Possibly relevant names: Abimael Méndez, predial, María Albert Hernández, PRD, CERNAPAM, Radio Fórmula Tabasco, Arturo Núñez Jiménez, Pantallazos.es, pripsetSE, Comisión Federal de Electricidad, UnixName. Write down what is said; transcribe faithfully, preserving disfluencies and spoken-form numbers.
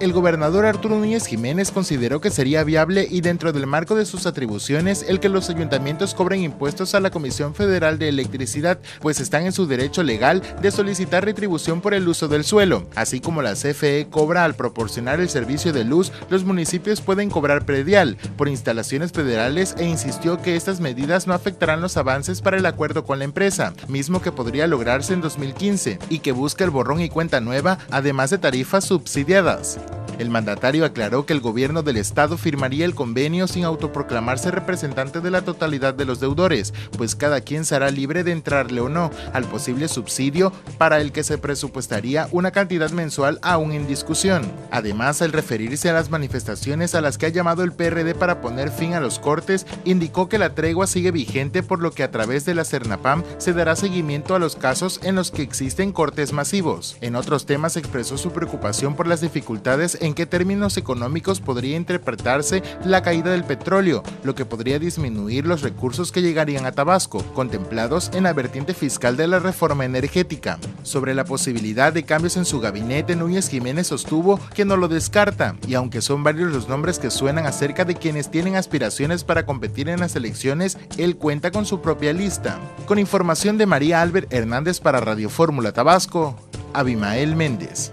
El gobernador Arturo Núñez Jiménez consideró que sería viable y dentro del marco de sus atribuciones el que los ayuntamientos cobren impuestos a la Comisión Federal de Electricidad, pues están en su derecho legal de solicitar retribución por el uso del suelo. Así como la C F E cobra al proporcionar el servicio de luz, los municipios pueden cobrar predial por instalaciones federales e insistió que estas medidas no afectarán los avances para el acuerdo con la empresa, mismo que podría lograrse en dos mil quince y que busca el borrón y cuenta nueva, además de tarifas subsidiadas. El mandatario aclaró que el gobierno del estado firmaría el convenio sin autoproclamarse representante de la totalidad de los deudores, pues cada quien será libre de entrarle o no al posible subsidio para el que se presupuestaría una cantidad mensual aún en discusión. Además, al referirse a las manifestaciones a las que ha llamado el P R D para poner fin a los cortes, indicó que la tregua sigue vigente, por lo que a través de la CERNAPAM se dará seguimiento a los casos en los que existen cortes masivos. En otros temas expresó su preocupación por las dificultades en qué términos económicos podría interpretarse la caída del petróleo, lo que podría disminuir los recursos que llegarían a Tabasco, contemplados en la vertiente fiscal de la reforma energética. Sobre la posibilidad de cambios en su gabinete, Núñez Jiménez sostuvo que no lo descarta, y aunque son varios los nombres que suenan acerca de quienes tienen aspiraciones para competir en las elecciones, él cuenta con su propia lista. Con información de María Albert Hernández para Radio Fórmula Tabasco, Abimael Méndez.